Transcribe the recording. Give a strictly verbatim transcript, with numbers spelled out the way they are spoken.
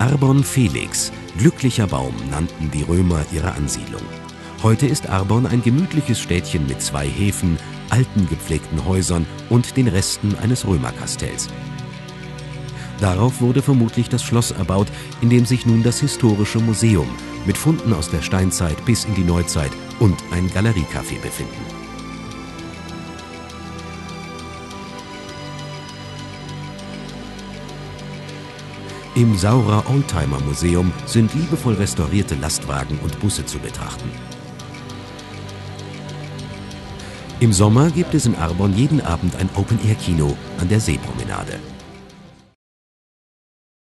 Arbon Felix, glücklicher Baum, nannten die Römer ihre Ansiedlung. Heute ist Arbon ein gemütliches Städtchen mit zwei Häfen, alten gepflegten Häusern und den Resten eines Römerkastells. Darauf wurde vermutlich das Schloss erbaut, in dem sich nun das historische Museum mit Funden aus der Steinzeit bis in die Neuzeit und ein Galeriecafé befinden. Im Saurer Oldtimermuseum sind liebevoll restaurierte Lastwagen und Busse zu betrachten. Im Sommer gibt es in Arbon jeden Abend ein Open-Air-Kino an der Seepromenade.